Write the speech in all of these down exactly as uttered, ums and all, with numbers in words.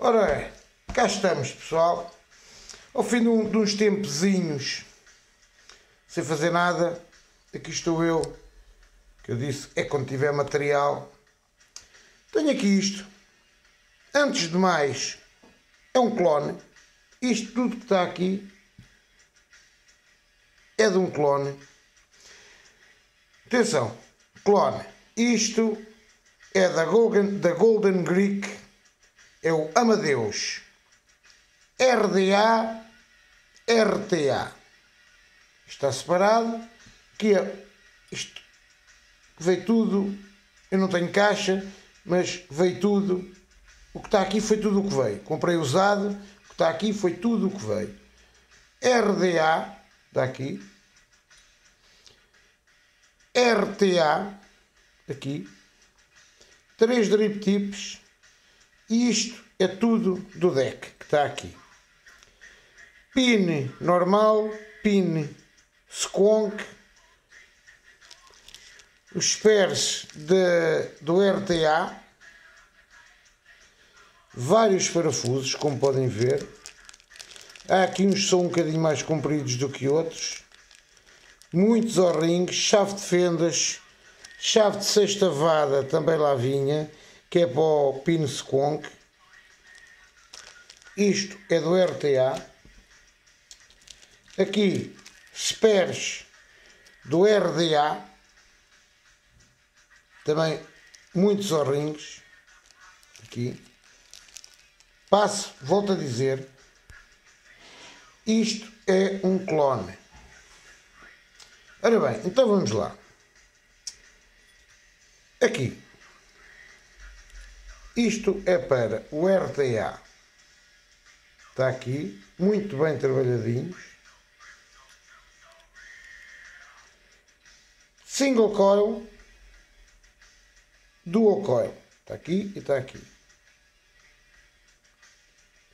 Ora é, cá estamos, pessoal. Ao fim de, um, de uns tempezinhos, sem fazer nada, aqui estou eu, que eu disse, é quando tiver material. Tenho aqui isto. Antes de mais, é um clone. Isto tudo que está aqui é de um clone. Atenção, clone. Isto é da Golden, da Golden Greek. É o Amadeus R D A R T A. Está separado. Que é isto. Veio tudo. Eu não tenho caixa, mas veio tudo. O que está aqui foi tudo o que veio. Comprei usado. O que está aqui foi tudo o que veio. R D A. Daqui. R T A. Aqui. Três drip tips. E isto é tudo do deck que está aqui. Pin normal. Pin squonk. Os pairs de, do R T A. Vários parafusos, como podem ver. Há aqui uns que são um bocadinho mais compridos do que outros. Muitos O-rings, chave de fendas, chave de sextavada também lá vinha, que é para o pin squonk. Isto é do R T A. Aqui, spares do R D A. Também muitos O-rings. Aqui. Passo, volto a dizer, isto é um clone. Ora bem, então vamos lá. Aqui. Isto é para o R T A. Está aqui, muito bem trabalhadinhos. Single coil. Dual coil. Está aqui e está aqui.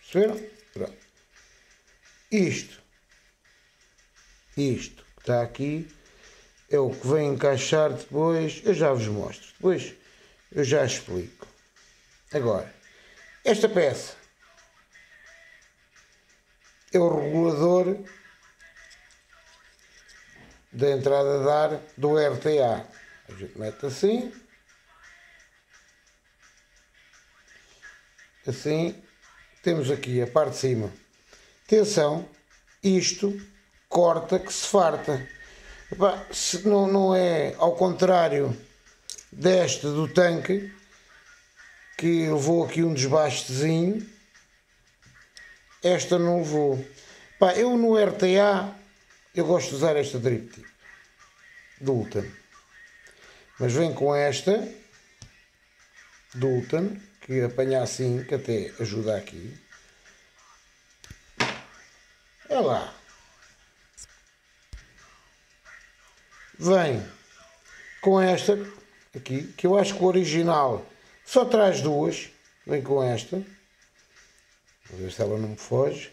Perceberam? Pronto. Isto, isto que está aqui, é o que vem encaixar depois, eu já vos mostro, depois eu já explico. Agora, esta peça é o regulador da entrada de ar do R T A. A gente mete assim, assim, temos aqui a parte de cima. Atenção, isto corta que se farta. Epá, se não, não é ao contrário deste do tanque, que levou aqui um desbastezinho, esta não levou. Epá, eu no R T A, eu gosto de usar esta drip tip, Dultan. Mas vem com esta, Dultan, que apanha assim, que até ajuda aqui. É lá. Vem com esta aqui, que eu acho que o original só traz duas. Vem com esta. Vou ver se ela não me foge.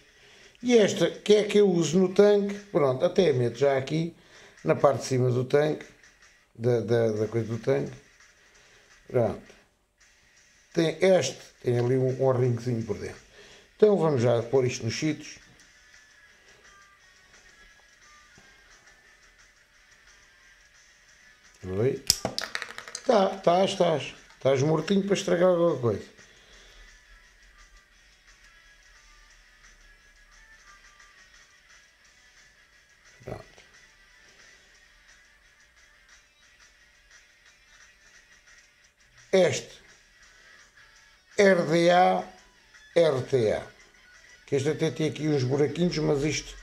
E esta, que é que eu uso no tanque. Pronto, até meto já aqui, na parte de cima do tanque. Da, da, da coisa do tanque. Pronto. Tem este, tem ali um, um ringuezinho por dentro. Então vamos já pôr isto nos sítios. Oi. Tá, estás, estás. Estás mortinho para estragar alguma coisa. Pronto. Este R D A R T A. Que este até tem aqui uns buraquinhos, mas isto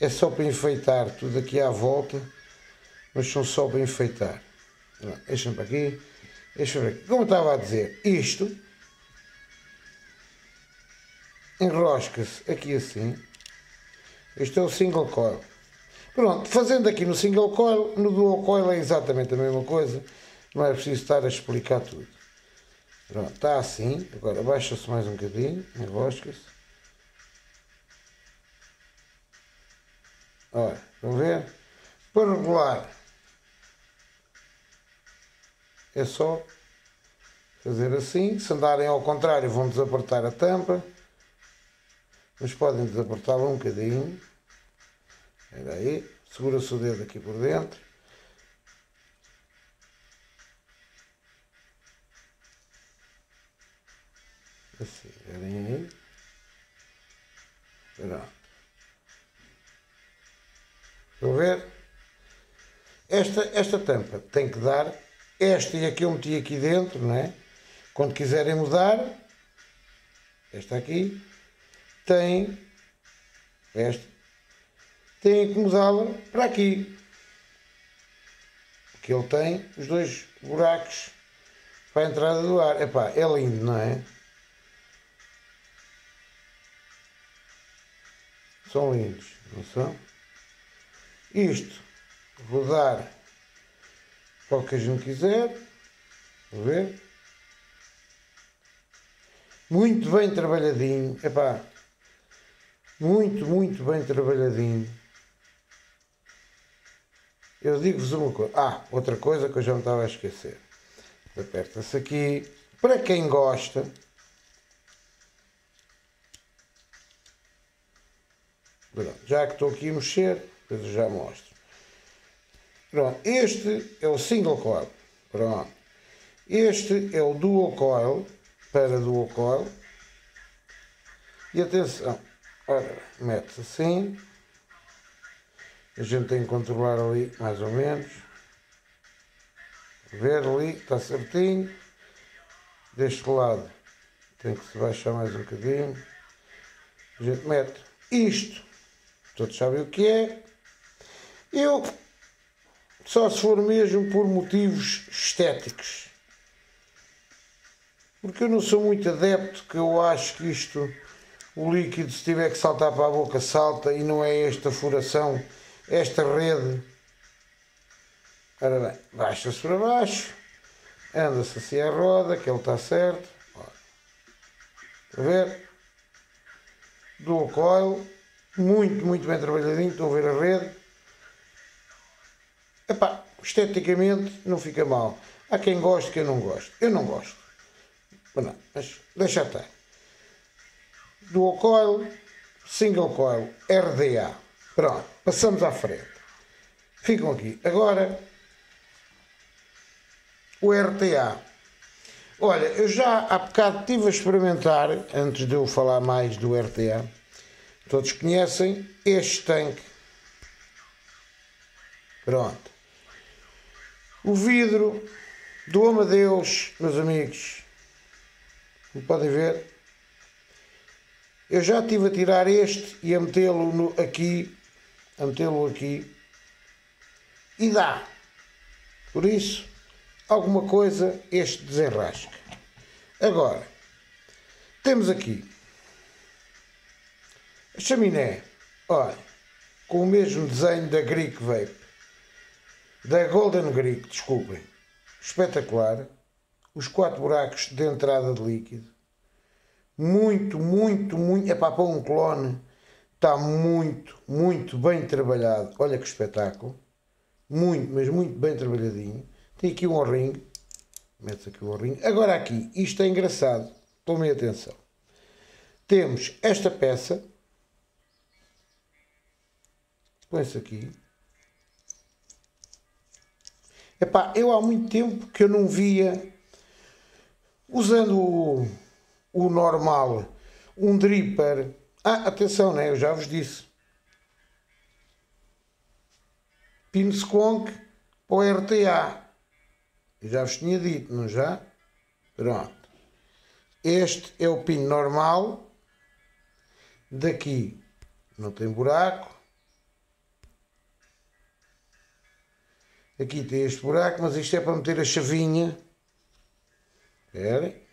é só para enfeitar tudo aqui à volta. Mas são só para enfeitar. Deixa-me para aqui. Deixa-me aqui. Como eu estava a dizer, isto enrosca-se aqui assim. Este é o single coil. Pronto, fazendo aqui no single coil, no dual coil é exatamente a mesma coisa. Não é preciso estar a explicar tudo. Pronto, está assim. Agora baixa-se mais um bocadinho. Enrosca-se. Olha, vão ver? Para regular é só fazer assim. Se andarem ao contrário vão desapertar a tampa, mas podem desapertá-la um bocadinho. Espera aí, segura-se o dedo aqui por dentro. Assim, olhem aí. Pronto. Estão a ver? Esta, esta tampa tem que dar. Esta e a que eu meti aqui dentro, não é? Quando quiserem mudar, esta aqui, tem, esta, tem que mudá-la para aqui. Porque ele tem os dois buracos para a entrada do ar. Epá, é lindo, não é? São lindos, não são? Isto, rodar para o que a gente quiser. Vou ver? Muito bem trabalhadinho. Epá, muito, muito bem trabalhadinho. Eu digo-vos uma coisa. Ah, outra coisa que eu já me estava a esquecer. Aperta-se aqui. Para quem gosta... Já que estou aqui a mexer, depois eu já mostro. Pronto, este é o single coil. Pronto. Este é o dual coil, para dual coil. E atenção, ora, mete-se assim. A gente tem que controlar ali, mais ou menos. Ver ali, está certinho. Deste lado, tem que se baixar mais um bocadinho. A gente mete isto. Todos sabem o que é. Eu, só se for mesmo por motivos estéticos. Porque eu não sou muito adepto, que eu acho que isto, o líquido, se tiver que saltar para a boca, salta, e não é esta furação, esta rede. Ora bem, baixa-se para baixo, anda-se assim à roda, que ele está certo. Ora. Está a ver? Dual coil. Muito, muito bem trabalhadinho. Estão a ver a rede. Epá, esteticamente não fica mal. Há quem goste, quem não goste. Eu não gosto. Mas, não, mas deixa estar. Dual coil, single coil, R D A. Pronto, passamos à frente. Ficam aqui. Agora, o R T A. Olha, eu já há bocado estive a experimentar, antes de eu falar mais do R T A. Todos conhecem este tanque. Pronto. O vidro do Amadeus, meus amigos. Como podem ver, eu já estive a tirar este e a metê-lo aqui. A metê-lo aqui. E dá. Por isso, alguma coisa este desenrasca. Agora, temos aqui a chaminé, olha, com o mesmo desenho da Greek Vape, da Golden Greek, desculpem, espetacular, os quatro buracos de entrada de líquido, muito, muito, muito, é para pôr um clone, está muito, muito bem trabalhado, olha que espetáculo, muito, mas muito bem trabalhadinho, tem aqui um O-ring, mete-se aqui o O-ring, agora aqui, isto é engraçado, tomem atenção, temos esta peça, põe-se aqui. Epá, eu há muito tempo que eu não via, usando o, o normal, um dripper. Ah, atenção, né? Eu já vos disse. Pino squonk para o R T A. Eu já vos tinha dito, não já? Pronto. Este é o pino normal. Daqui não tem buraco. Aqui tem este buraco, mas isto é para meter a chavinha. Esperem.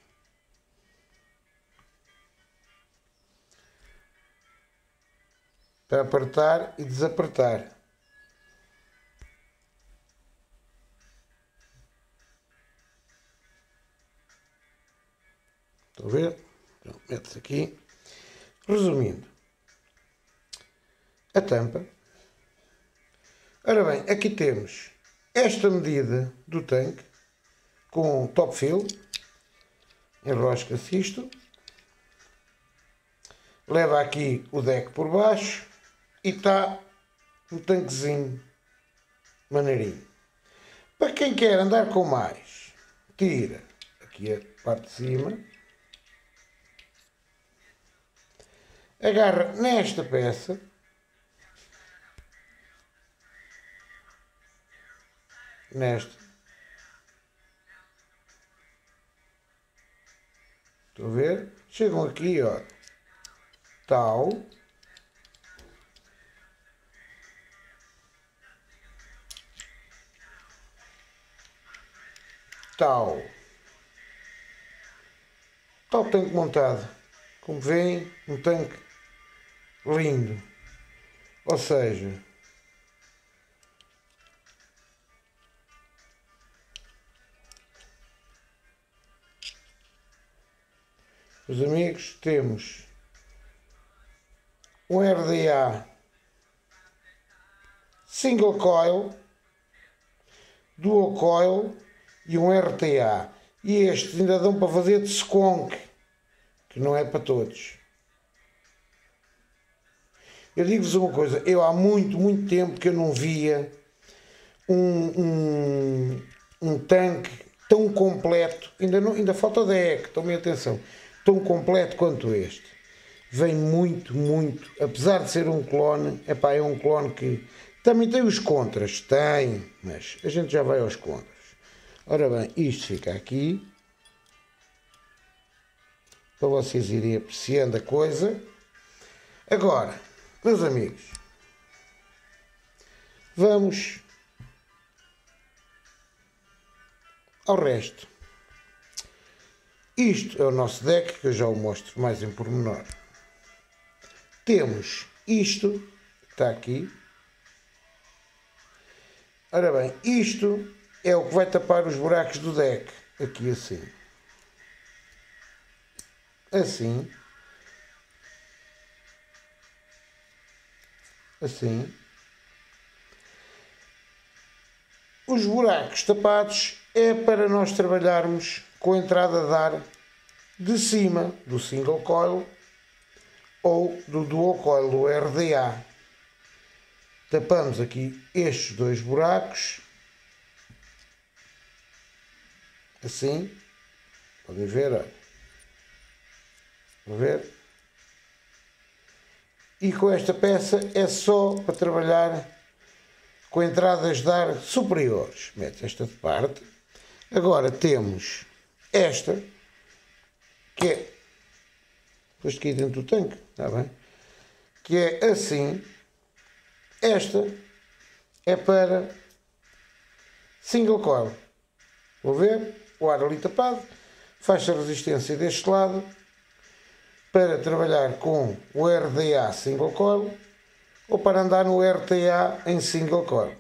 Para apertar e desapertar. Estão a ver? Então, mete-se aqui. Resumindo. A tampa. Ora bem, aqui temos esta medida do tanque, com top fill, enrosca-se isto, leva aqui o deck por baixo e está um tanquezinho maneirinho. Para quem quer andar com mais, tira aqui a parte de cima, agarra nesta peça nesta. Estão a ver? Chegam aqui, ó, tal, tal, tal tanque montado, como veem, um tanque lindo, ou seja, meus amigos, temos um R D A single coil, dual coil e um R T A, e estes ainda dão para fazer de squonk, que não é para todos. Eu digo-vos uma coisa, eu há muito, muito tempo que eu não via um, um, um tanque tão completo, ainda, não, ainda falta deck, tomem atenção, tão completo quanto este. Vem muito, muito, apesar de ser um clone, epá, é um clone que também tem os contras, tem, mas a gente já vai aos contras. Ora bem, isto fica aqui, para vocês irem apreciando a coisa. Agora, meus amigos, vamos ao resto. Isto é o nosso deck, que eu já o mostro mais em pormenor. Temos isto, que está aqui. Ora bem, isto é o que vai tapar os buracos do deck, aqui assim. Assim. Assim. Os buracos tapados é para nós trabalharmos com a entrada de ar de cima do single coil ou do dual coil, do R D A. Tapamos aqui estes dois buracos, assim, podem ver, olha. Podem ver? E com esta peça é só para trabalhar com entradas de ar superiores. Mete esta de parte. Agora temos esta, que é, depois aqui dentro do tanque, está bem? Que é assim. Esta é para single coil. Vou ver, o ar ali tapado, faz a resistência deste lado, para trabalhar com o R D A single coil, ou para andar no R T A em single coil.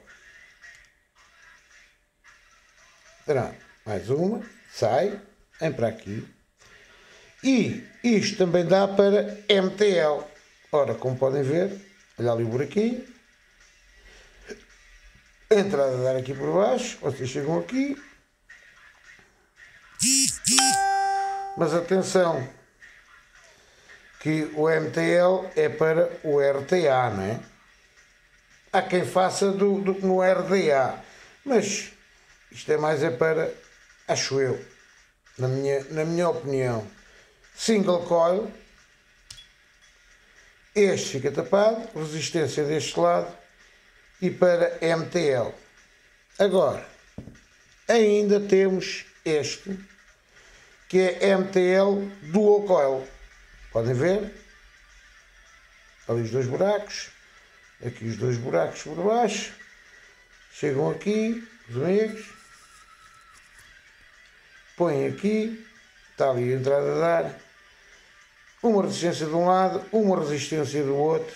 Pronto, mais uma, sai, vem para aqui. E isto também dá para M T L. Ora, como podem ver, olha ali o buraquinho. A entrada dar aqui por baixo, vocês chegam aqui. Mas atenção, que o M T L é para o R T A, não é? Há quem faça do, do, no R D A, mas isto é mais é para, acho eu, na minha, na minha opinião, single coil. Este fica tapado, resistência deste lado e para M T L. Agora, ainda temos este, que é M T L dual coil. Podem ver, ali os dois buracos, aqui os dois buracos por baixo, chegam aqui, os amigos, põem aqui, está ali a entrada de ar, uma resistência de um lado, uma resistência do outro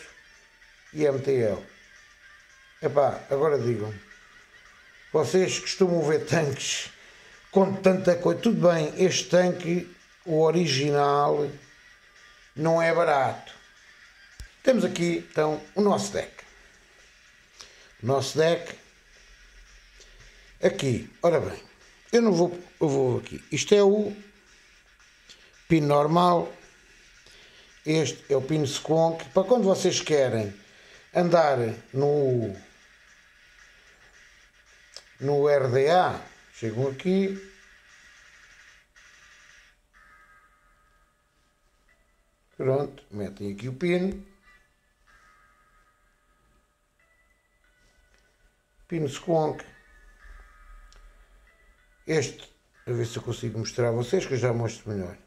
e M T L. Epá, agora digam, vocês costumam ver tanques com tanta coisa, tudo bem, este tanque, o original, não é barato. Temos aqui então o nosso deck. O nosso deck aqui. Ora bem, eu não vou, eu vou aqui. Isto é o pino normal, este é o pino sconk, para quando vocês querem andar no, no R D A, chegam aqui, pronto, metem aqui o pino, pino sconk, este, a ver se eu consigo mostrar a vocês, que eu já mostro melhor.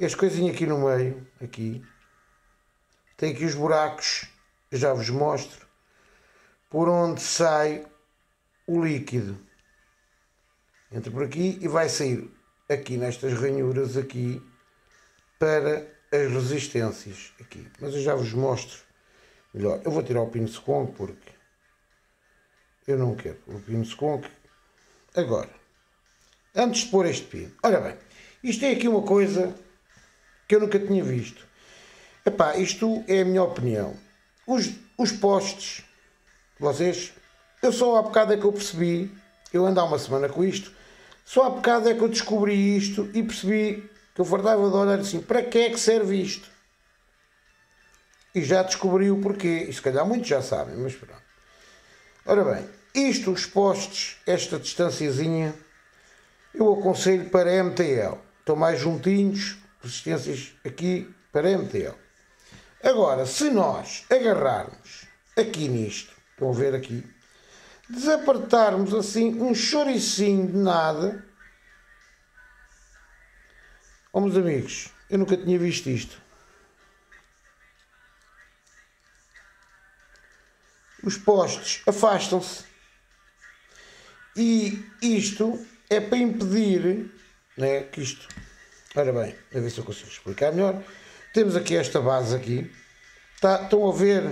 Este coisinho aqui no meio, aqui, tem aqui os buracos, eu já vos mostro, por onde sai o líquido. Entra por aqui e vai sair aqui nestas ranhuras aqui, para as resistências aqui. Mas eu já vos mostro melhor. Eu vou tirar o pino sconk porque eu não quero o pino sconk. Agora, antes de pôr este pino, olha bem, isto é aqui uma coisa que eu nunca tinha visto. Epá, isto é a minha opinião. Os, os postes, vocês, eu só há bocado é que eu percebi, eu ando há uma semana com isto, só há bocado é que eu descobri isto e percebi que eu fartava de olhar assim, para que é que serve isto? E já descobri o porquê, e se calhar muitos já sabem, mas pronto. Ora bem, isto, os postes, esta distanciazinha, eu aconselho para M T L, estão mais juntinhos, resistências aqui para M T L. Agora, se nós agarrarmos aqui nisto, estão a ver aqui, desapertarmos assim um choricinho de nada, oh meus amigos, eu nunca tinha visto isto. Os postes afastam-se e isto é para impedir, né, que isto... Ora bem, a ver se eu consigo explicar melhor. Temos aqui esta base aqui. Tá, estão a ver?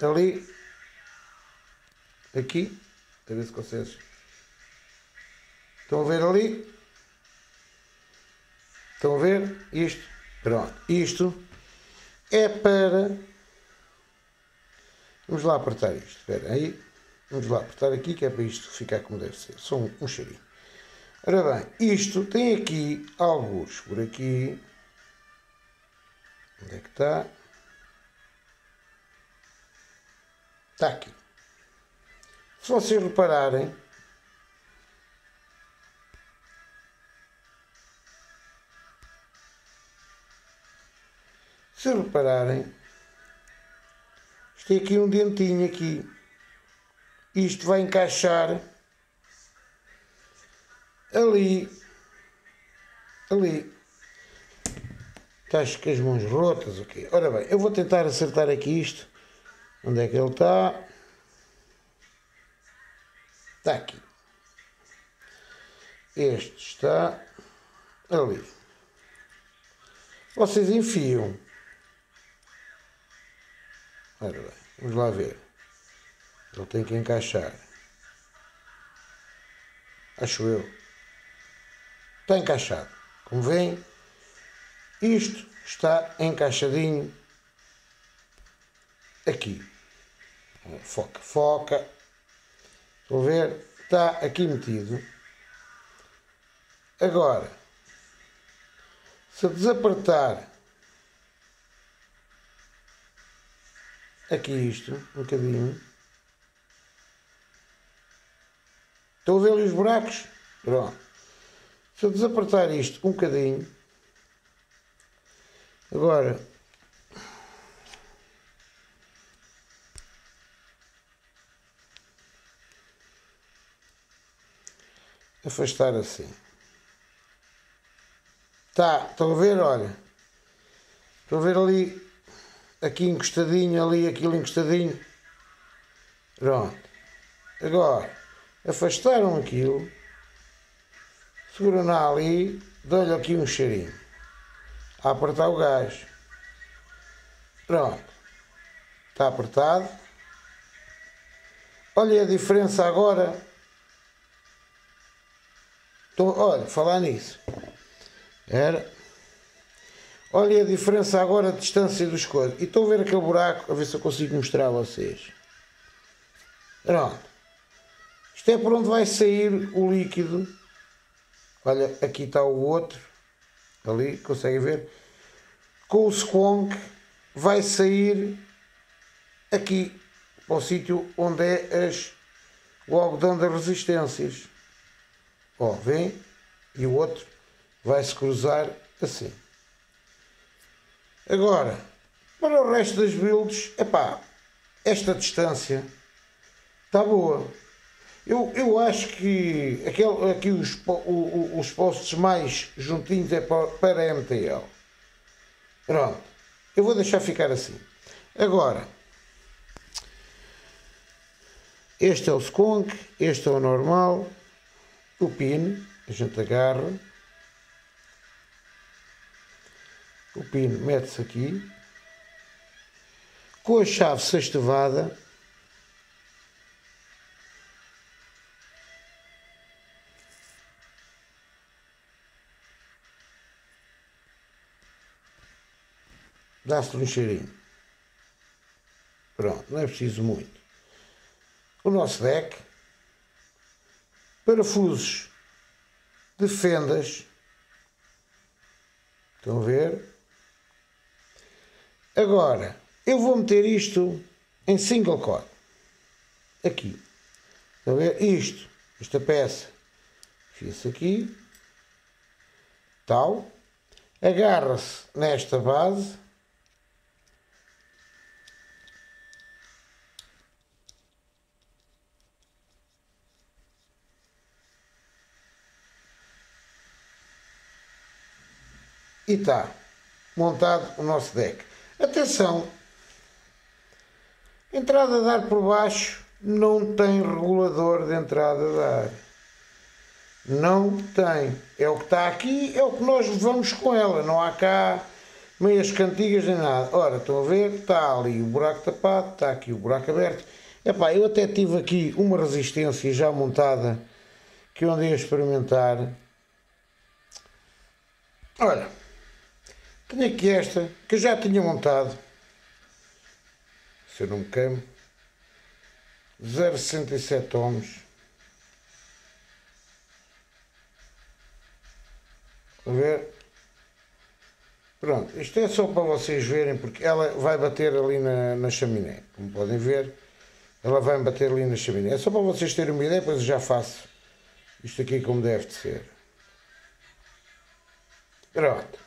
Ali. Aqui. A ver se consegues. Estão a ver ali? Estão a ver? Isto. Pronto. Isto é para... Vamos lá apertar isto. Espera aí. Vamos lá apertar aqui, que é para isto ficar como deve ser. Só um, um cheirinho. Ora bem, isto tem aqui alguns por aqui. Onde é que está? Está aqui. Se vocês repararem, se repararem, isto tem aqui um dentinho aqui. Isto vai encaixar ali, ali. Estás com as mãos rotas, ok? Ora bem, eu vou tentar acertar aqui isto. Onde é que ele está? Está aqui. Este está ali. Vocês enfiam. Ora bem, vamos lá ver. Ele tem que encaixar. Acho eu. Está encaixado. Como veem, isto está encaixadinho aqui. Foca, foca. Estão a ver? Está aqui metido. Agora, se desapertar aqui isto, um bocadinho, estão a ver ali os buracos? Pronto. Se eu desapertar isto um bocadinho, agora afastar assim. Tá, estão a ver? Olha, estão a ver ali, aqui encostadinho, ali, aquilo encostadinho. Pronto. Agora, afastaram aquilo, seguram-na ali, dão-lhe aqui um cheirinho, a apertar o gás. Pronto, está apertado. Olha a diferença agora. Estou, olha, falar nisso. Era. Olha a diferença agora, a distância dos coisas. E estou a ver aquele buraco, a ver se eu consigo mostrar a vocês. Pronto. Isto é por onde vai sair o líquido, Olha, aqui está o outro, ali, conseguem ver? Com o squonk vai sair aqui, para o sítio onde é as, o algodão das resistências. Ó, vem, e o outro vai-se cruzar assim. Agora, para o resto das builds, epá, esta distância está boa. Eu, eu acho que aquele, aqui os, o, os postos mais juntinhos é para, para a M T L. Pronto, eu vou deixar ficar assim. Agora, este é o skonk, este é o normal, o pin, a gente agarra, o pin mete-se aqui, com a chave sextavada, dá-se-lhe um cheirinho. Pronto, não é preciso muito. O nosso deck, parafusos de fendas, estão a ver? Agora, eu vou meter isto em single core, aqui, estão a ver? Isto, esta peça, fiz aqui, tal, agarra-se nesta base, e está montado o nosso deck. Atenção, entrada de ar por baixo não tem regulador de entrada de ar, não tem, é o que está aqui, é o que nós levamos com ela, não há cá meias cantigas nem nada. Ora, estão a ver, está ali o buraco tapado, está aqui o buraco aberto. Epá, eu até tive aqui uma resistência já montada que eu andei a experimentar. Olha, tenho aqui esta, que eu já tinha montado, se eu não me queimo, zero vírgula sessenta e sete ohms, a ver, pronto, isto é só para vocês verem, porque ela vai bater ali na, na chaminé, como podem ver, ela vai bater ali na chaminé, é só para vocês terem uma ideia, depois eu já faço isto aqui como deve de ser. Pronto.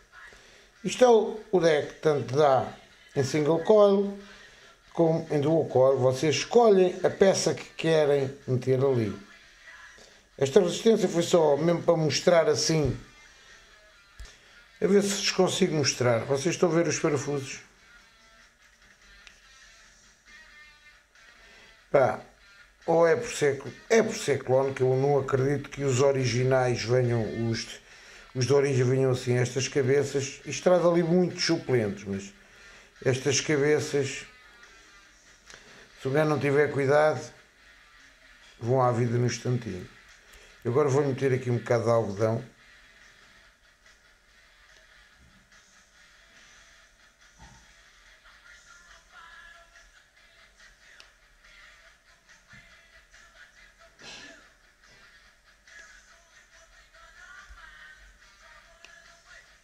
Isto é o, o deck, tanto dá em single coil como em dual coil. Vocês escolhem a peça que querem meter ali. Esta resistência foi só mesmo para mostrar assim. A ver se vos consigo mostrar. Vocês estão a ver os parafusos? Pá, ou é por ser, é por ser clone, que eu não acredito que os originais venham os... Os de origem vinham assim, estas cabeças, isto traz ali muitos suplentes, mas estas cabeças, se o gajo não tiver cuidado, vão à vida no instantinho. Eu agora vou meter aqui um bocado de algodão.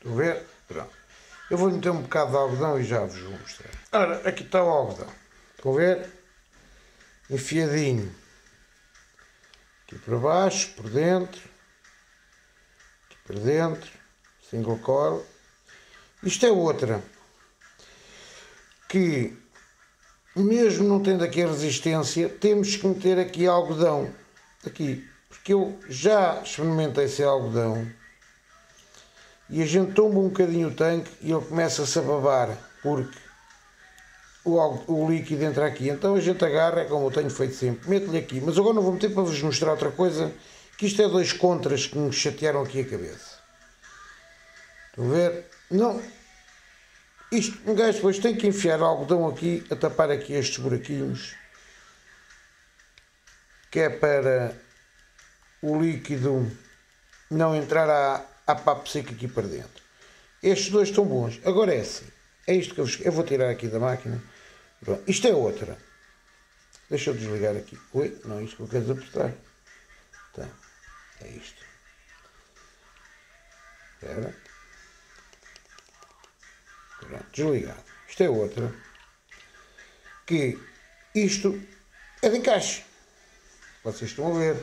Ver? Pronto. Eu vou meter um bocado de algodão e já vos vou mostrar. Ora, aqui está o algodão. Estão a ver? Enfiadinho. Aqui para baixo, por dentro. Aqui para dentro. Single coil. Isto é outra. Que, mesmo não tendo aqui a resistência, temos que meter aqui algodão. Aqui. Porque eu já experimentei esse algodão. E a gente tomba um bocadinho o tanque e ele começa-se a babar, porque o, o líquido entra aqui. Então a gente agarra, como eu tenho feito sempre, meto-lhe aqui. Mas agora não vou meter para vos mostrar outra coisa, que isto é dois contras que me chatearam aqui a cabeça. Estão a ver? Não. Isto, um gajo depois tem que enfiar algodão aqui, a tapar aqui estes buraquinhos, que é para o líquido não entrar a... há papo seco aqui para dentro. Estes dois estão bons. Agora é assim. É isto que eu vos... Eu vou tirar aqui da máquina. Pronto. Isto é outra. Deixa eu desligar aqui. Oi? Não é isto que eu quero apertar. Tá. É isto. Evet. Desligado. Isto é outra. Que isto é de encaixe. Vocês estão a ver.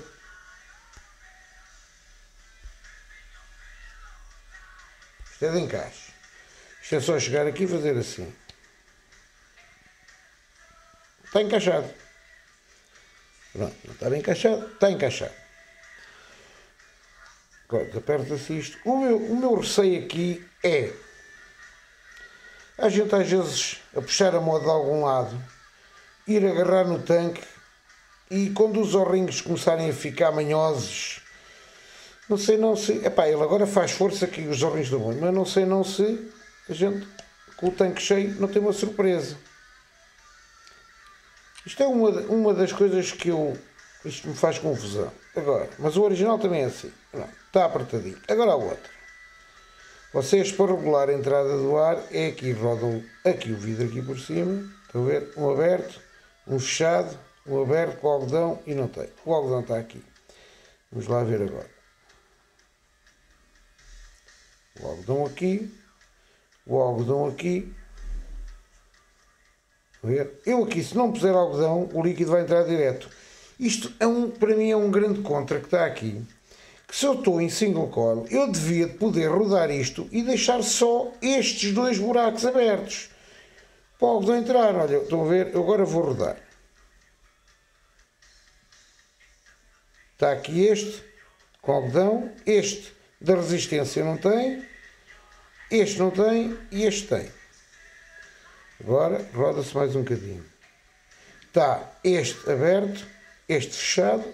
Isto é de encaixe. Isto é só chegar aqui e fazer assim. Está encaixado. Pronto, não está bem encaixado, está encaixado. Agora, aperta-se isto. O meu, o meu receio aqui é... A gente às vezes, a puxar a moda de algum lado, ir agarrar no tanque e quando os orrinhos começarem a ficar manhosos, não sei não se... Epá, ele agora faz força aqui, os orrinhos do mundo, mas não sei não se a gente, com o tanque cheio, não tem uma surpresa. Isto é uma, uma das coisas que eu... Isto me faz confusão. Agora, mas o original também é assim. Não, está apertadinho. Agora a outra. Vocês, para regular a entrada do ar, é aqui, rodam aqui o vidro aqui por cima, estão a ver? Um aberto, um fechado, um aberto com o algodão e não tem. O algodão está aqui. Vamos lá ver agora. O algodão aqui, o algodão aqui. Estão a ver? Eu aqui, se não puser algodão, o líquido vai entrar direto. Isto, é um, para mim, é um grande contra que está aqui. Se eu estou em single coil, eu devia poder rodar isto e deixar só estes dois buracos abertos para o algodão entrar. Olha, estão a ver? Eu agora vou rodar. Está aqui este com algodão, este da resistência não tem, este não tem e este tem. Agora roda-se mais um bocadinho. Está este aberto, este fechado,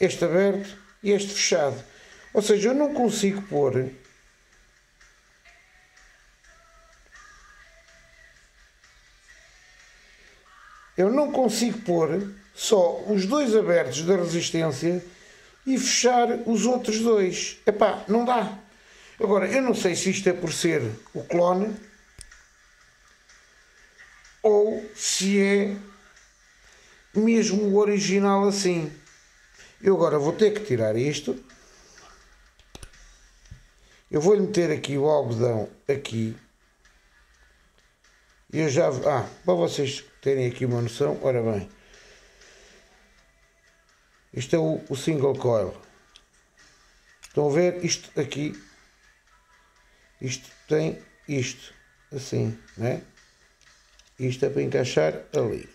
este aberto e este fechado. Ou seja, eu não consigo pôr... Eu não consigo pôr só os dois abertos da resistência e fechar os outros dois. Epá, não dá. Agora, eu não sei se isto é por ser o clone ou se é mesmo o original assim. Eu agora vou ter que tirar isto. Eu vou-lhe meter aqui o algodão aqui. E eu já... Ah, para vocês terem aqui uma noção, ora bem. Isto é o, o single coil. Estão a ver? Isto aqui. Isto tem isto. Assim, né? Isto é para encaixar ali.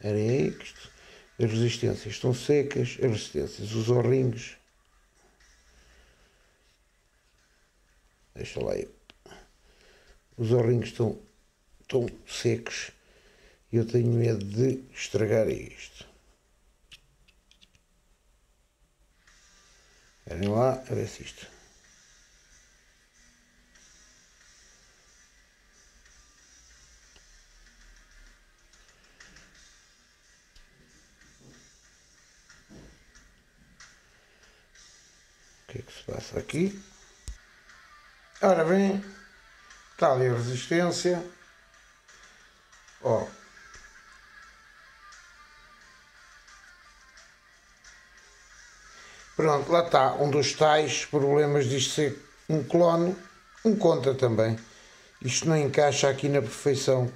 Era isto. As resistências estão secas, as resistências, os orrinhos. Deixa lá eu. Os orrinhos estão, estão secos e eu tenho medo de estragar isto. Olhem lá, a ver se isto. O que é que se passa aqui? Ora bem, está ali a resistência. Ó. Pronto, lá está um dos tais problemas disto ser um clone, um contra também. Isto não encaixa aqui na perfeição.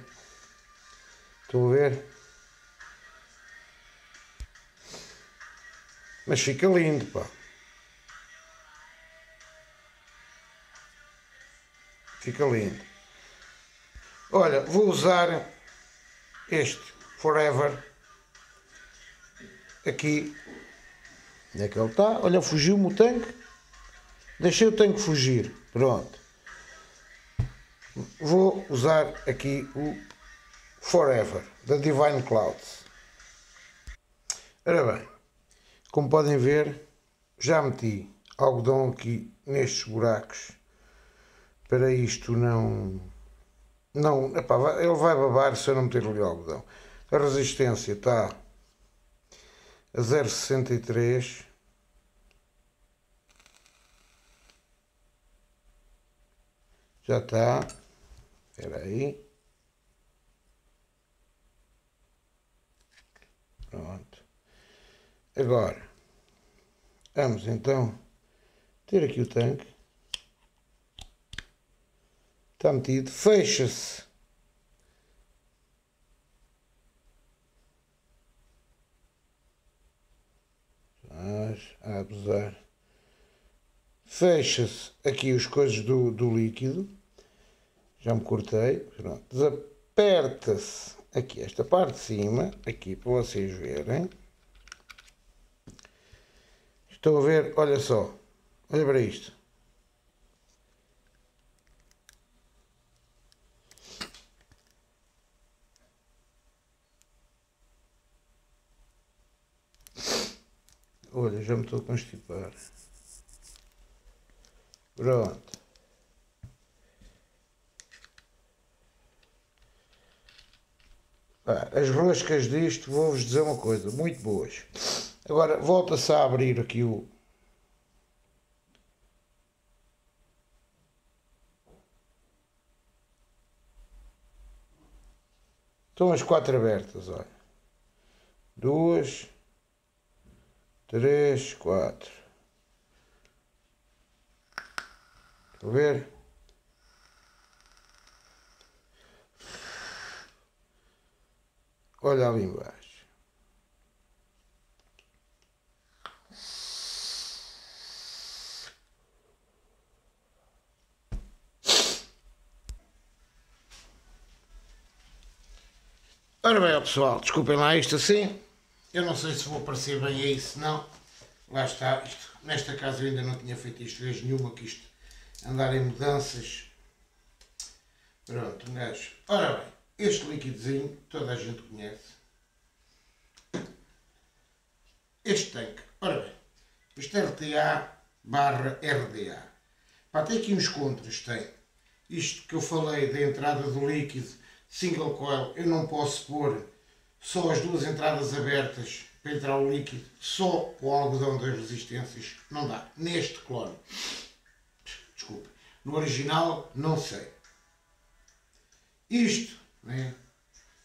Estão a ver? Mas fica lindo, pá. Fica lindo. Olha, vou usar este Forever aqui. Onde é que ele está? Olha, fugiu-me o tanque. Deixei o tanque fugir. Pronto. Vou usar aqui o Forever da Divine Cloud. Ora bem, como podem ver, já meti algodão aqui nestes buracos. Para isto não... não epá, ele vai babar se eu não meter-lhe algodão. A resistência está a zero vírgula sessenta e três. Já está. Espera aí. Pronto. Agora, vamos então ter aqui o tanque, está metido, fecha-se a abusar, fecha-se aqui os coisas do, do líquido, já me cortei, pronto, desaperta-se aqui esta parte de cima, aqui para vocês verem, estou a ver, olha só, olha para isto, olha, já me estou a constipar, pronto, ah, as roscas disto, vou-vos dizer uma coisa, muito boas. Agora volta-se a abrir aqui o estão as quatro abertas, olha, duas, três, quatro. Estão a ver? Olha ali embaixo. Ora bem, pessoal, desculpem lá isto assim. Eu não sei se vou aparecer bem aí, se não. Lá está, isto, nesta casa eu ainda não tinha feito isto vez nenhuma, que isto andar em mudanças. Pronto, um gajo. Ora bem, este liquidozinho toda a gente conhece. Este tanque, ora bem, este R T A barra R D A. Pá, tem aqui uns contras, tem. Isto que eu falei da entrada do líquido single coil, eu não posso pôr só as duas entradas abertas para entrar o líquido, só o algodão das resistências, não dá. Neste clone, desculpa, no original não sei. Isto, né?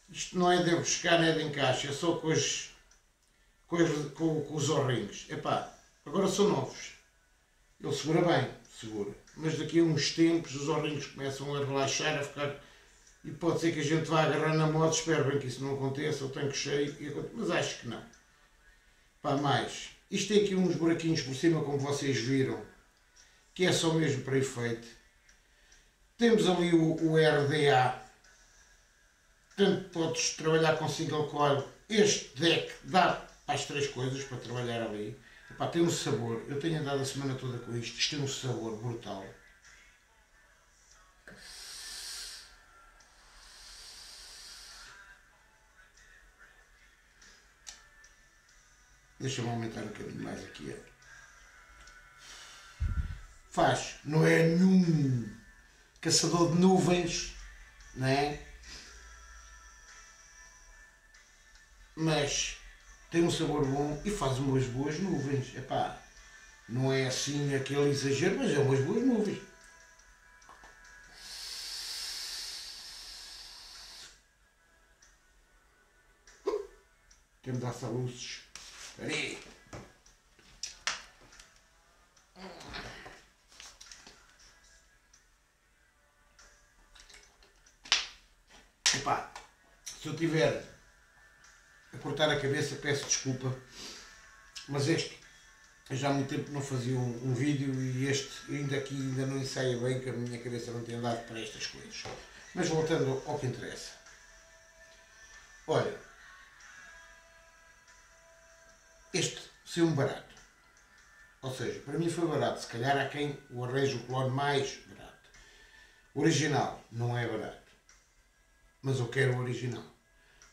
Isto não é de buscar, não é de encaixe, é só com, as, com, as, com, com os O-rings. Epá, agora são novos, ele segura bem, segura, mas daqui a uns tempos os O-rings começam a relaxar, a ficar... E pode ser que a gente vá agarrar na moto, espero bem que isso não aconteça, o tanque cheio, mas acho que não. Pá, mais, isto tem aqui uns buraquinhos por cima, como vocês viram, que é só mesmo para efeito. Temos ali o, o R D A, tanto podes trabalhar com single coil, este deck dá para as três coisas para trabalhar ali. Pá, tem um sabor, eu tenho andado a semana toda com isto, isto tem um sabor brutal. Deixa-me aumentar um bocadinho mais aqui. Faz, não é nenhum caçador de nuvens, não é? Mas tem um sabor bom e faz umas boas nuvens. Epá, não é assim aquele exagero, mas é umas boas nuvens. Temos açaluzes. Aí. Epá, se eu tiver a cortar a cabeça, peço desculpa, mas este, eu já há muito tempo não fazia um, um vídeo e este ainda aqui ainda não ensaia bem, que a minha cabeça não tem dado para estas coisas. Mas voltando ao que interessa, olha, este saiu um barato, ou seja, para mim foi barato, se calhar há quem o arranje o clone mais barato. O original não é barato, mas eu quero o original,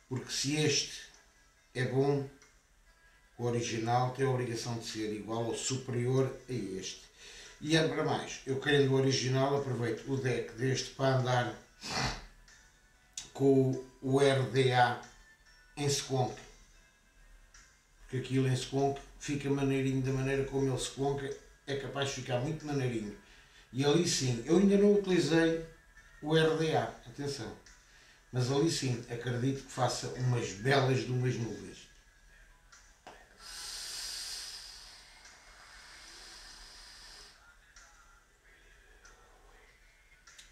porque se este é bom, o original tem a obrigação de ser igual ou superior a este. E é para mais, eu querendo o original aproveito o deck deste para andar com o R D A em squonk. Porque aquilo em squonk fica maneirinho, da maneira como ele squonk é capaz de ficar muito maneirinho. E ali sim, eu ainda não utilizei o R D A, atenção, mas ali sim, acredito que faça umas belas de umas nuvens.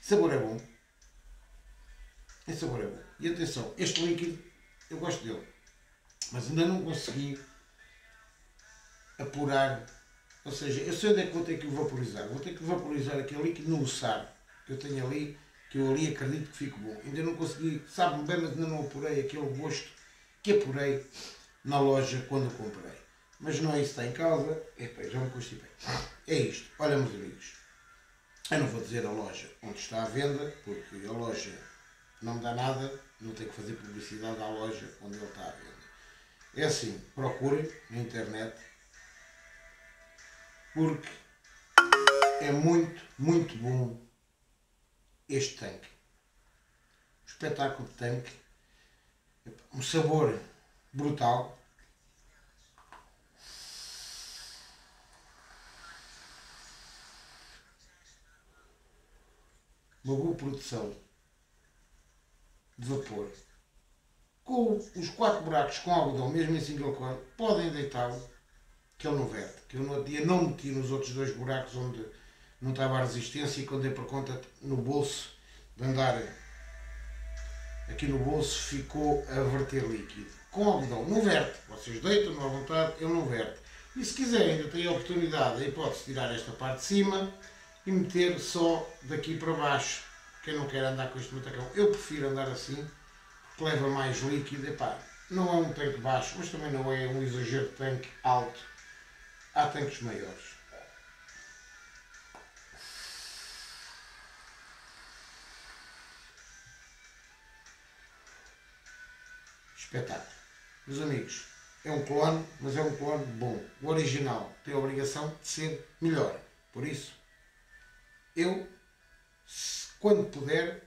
Sabor é bom. Esse sabor é bom. E atenção, este líquido, eu gosto dele. Mas ainda não consegui apurar. Ou seja, eu sei onde é que vou ter que o vaporizar. Vou ter que vaporizar aquele líquido no sar que eu tenho ali, que eu ali acredito que fico bom. Ainda não consegui, sabe-me bem, mas ainda não apurei aquele gosto que apurei na loja quando eu comprei. Mas não é isso que está em causa. Epá, já me constipei. É isto. Olha, meus amigos, eu não vou dizer a loja onde está a venda, porque a loja não dá nada, não tenho que fazer publicidade à loja onde ele está à venda. É assim, procurem na internet, porque é muito, muito bom este tanque. Um espetáculo de tanque, um sabor brutal. Uma boa produção de vapor. Com os quatro buracos com algodão, mesmo em single coil, podem deitá-lo, que ele não verte. Que eu no outro dia não meti nos outros dois buracos onde não estava a resistência e quando dei por conta no bolso de andar aqui no bolso ficou a verter líquido. Com algodão, não verte. Vocês deitam-no à vontade, ele não verte. E se quiserem, ainda tem a oportunidade, a hipótese de tirar esta parte de cima e meter só daqui para baixo. Quem não quer andar com este matacão, eu prefiro andar assim, que leva mais líquido. Epá, não é um tanque baixo, mas também não é um exagero de tanque alto. Há tanques maiores. Espetáculo. Meus amigos, é um clone, mas é um clone bom. O original tem a obrigação de ser melhor. Por isso, eu, quando puder,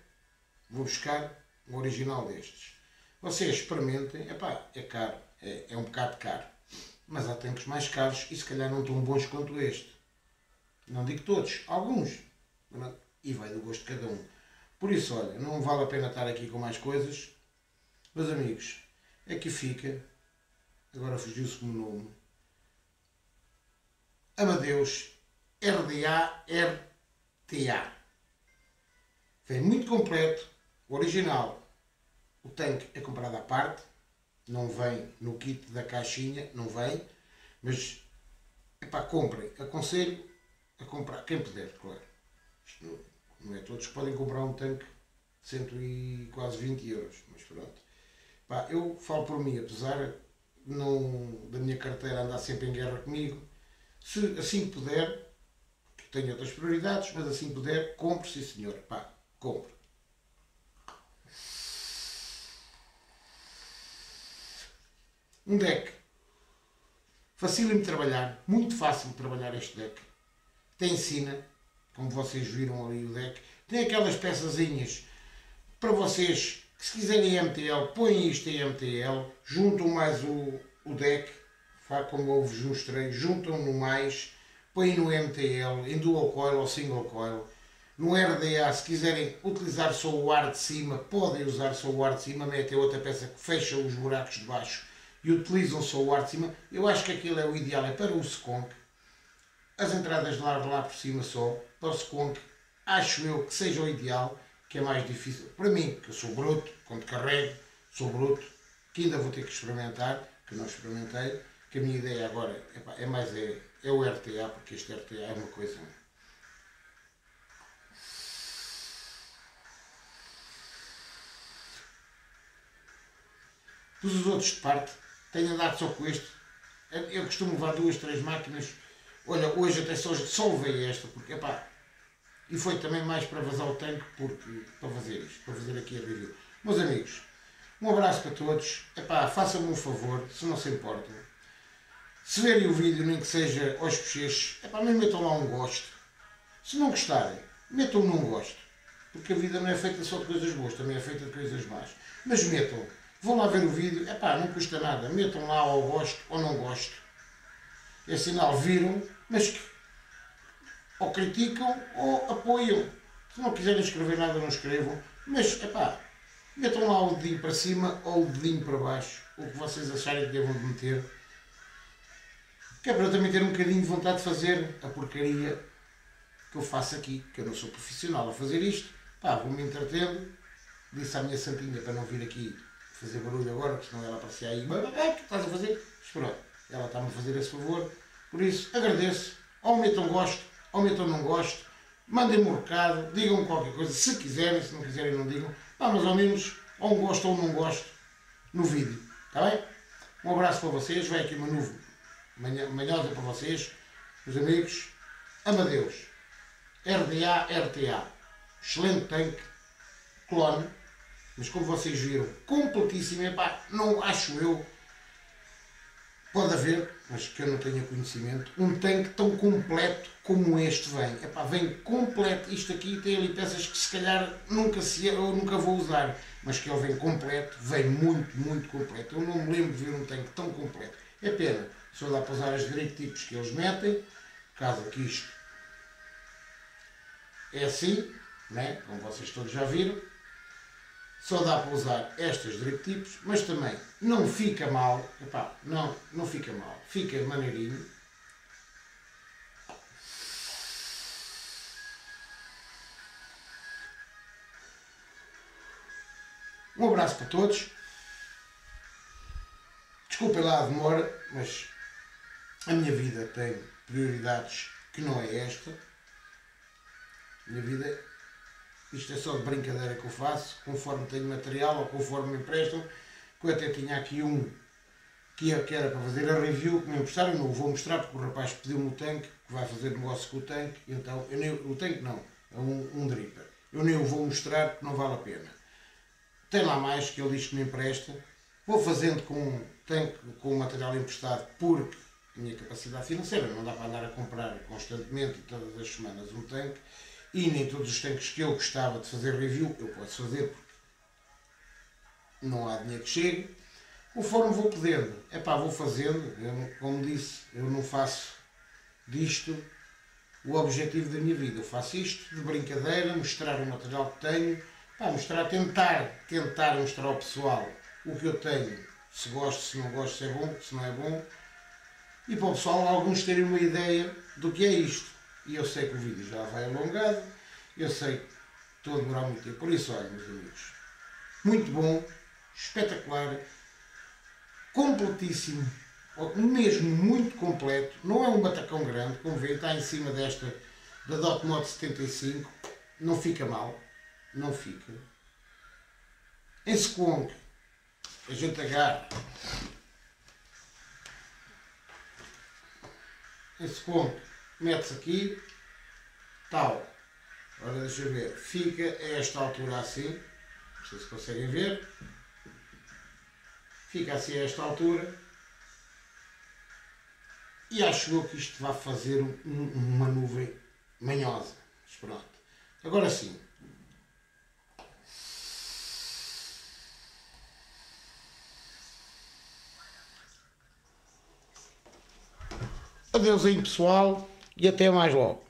vou buscar um original destes. Vocês experimentem. Epá, é caro, é, é um bocado caro, mas há tanques mais caros e se calhar não tão bons quanto este. Não digo todos, alguns, e vai do gosto de cada um. Por isso, olha, não vale a pena estar aqui com mais coisas, meus amigos. Aqui fica, agora fugiu-se o meu nome, Amadeus R D A R T A. Vem muito completo. O original, o tanque é comprado à parte, não vem no kit da caixinha, não vem, mas, epá, comprem, aconselho a comprar, quem puder, claro. Isto não, não é todos que podem comprar um tanque de cento e quase vinte euros, mas pronto. Epá, eu falo por mim, apesar não, da minha carteira andar sempre em guerra comigo, se assim puder, tenho outras prioridades, mas assim puder, compre, sim senhor, epá, compre. Um deck, facílimo de trabalhar, muito fácil de trabalhar este deck. Tem sina, como vocês viram ali o deck. Tem aquelas peçazinhas para vocês que se quiserem M T L, põem isto em M T L, juntam mais o, o deck, como eu vos mostrei, juntam-no mais, põem no M T L, em dual coil ou single coil. No R D A, se quiserem utilizar só o ar de cima, podem usar só o ar de cima, metem outra peça que fecha os buracos de baixo e utilizam só o ar de cima. Eu acho que aquilo é o ideal, é para o Seconk, as entradas de ar lá por cima só, para o Seconk, acho eu que seja o ideal, que é mais difícil, para mim, que eu sou bruto, quando carrego, sou bruto, que ainda vou ter que experimentar, que não experimentei, que a minha ideia agora é, é mais é, é o R T A, porque este R T A é uma coisa... Pus os outros de parte, tenho andado só com este. Eu costumo levar duas, três máquinas. Olha, hoje até só, só levei esta, porque epá, e foi também mais para vazar o tanque, porque, para fazer isto, para fazer aqui a review. Meus amigos, um abraço para todos. Epá, façam-me um favor, se não se importam. Se verem o vídeo, nem que seja aos peixes, epá, mas metam lá um gosto. Se não gostarem, metam um não gosto. Porque a vida não é feita só de coisas boas, também é feita de coisas más. Mas metam. Vão lá ver o vídeo, epá, não custa nada, metam lá ou gosto ou não gosto. É sinal, viram, mas que ou criticam ou apoiam. Se não quiserem escrever nada, não escrevam, mas epá, metam lá o dedinho para cima ou o dedinho para baixo, o que vocês acharem que devam de meter. Que é para eu também ter um bocadinho de vontade de fazer a porcaria que eu faço aqui, que eu não sou profissional a fazer isto, Pá, vou-me entretendo, disse à minha santinha para não vir aqui fazer barulho agora, porque senão ela aparecia aí, mas o que é que estás a fazer? Esperou, ela está-me a fazer esse favor, por isso agradeço, ou metam gosto, ou metam não gosto, mandem-me um recado, digam-me qualquer coisa, se quiserem, se não quiserem não digam, pá, mas ao menos ou um gosto ou um não gosto no vídeo, está bem? Um abraço para vocês, vai aqui uma nuvem manhosa para vocês, meus amigos. Amadeus R D A R T A, excelente tanque, clone, mas como vocês viram, completíssimo, epá, não acho eu, pode haver, mas que eu não tenha conhecimento, um tanque tão completo como este vem, epá, vem completo, isto aqui tem ali peças que se calhar nunca, se, eu nunca vou usar, mas que ele vem completo, vem muito, muito completo, eu não me lembro de ver um tanque tão completo, é pena, só dá para usar as directivas que eles metem, caso que isto é assim, né? Como vocês todos já viram, só dá para usar estas directives, mas também não fica mal, epá, não, não fica mal, fica maneirinho. Um abraço para todos, desculpem lá a demora, mas a minha vida tem prioridades que não é esta. Minha vida, isto é só de brincadeira que eu faço, conforme tenho material ou conforme me emprestam, que eu até tinha aqui um que era para fazer a review, que me emprestaram, não o vou mostrar porque o rapaz pediu-me o tanque, que vai fazer negócio com o tanque, então, eu nem, o tanque não, é um, um dripper, eu nem o vou mostrar porque não vale a pena. Tem lá mais que ele diz que me empresta, vou fazendo com tanque, com o material emprestado, porque a minha capacidade financeira não dá para andar a comprar constantemente, todas as semanas, um tanque, e nem todos os tanques que eu gostava de fazer review eu posso fazer porque não há dinheiro que chegue. Conforme vou podendo, é pá, vou fazendo, eu, como disse, eu não faço disto o objetivo da minha vida, eu faço isto de brincadeira, mostrar o material que tenho, pá, mostrar, tentar, tentar mostrar ao pessoal o que eu tenho, se gosto, se não gosto, se é bom, se não é bom, e para o pessoal alguns terem uma ideia do que é isto. E eu sei que o vídeo já vai alongado, eu sei que estou a demorar muito tempo. Por isso, olha, meus amigos, muito bom, espetacular, completíssimo, mesmo muito completo, não é um batacão grande, como vê, está em cima desta, da Dot Mod setenta e cinco, não fica mal, não fica. Em Squonk, a gente agarra, em Squonk, mete-se aqui, tal, agora deixa eu ver, fica a esta altura assim, não sei se conseguem ver, fica assim a esta altura, e acho eu que isto vai fazer um, uma nuvem manhosa, mas pronto, agora sim. Adeus aí pessoal, e até mais logo.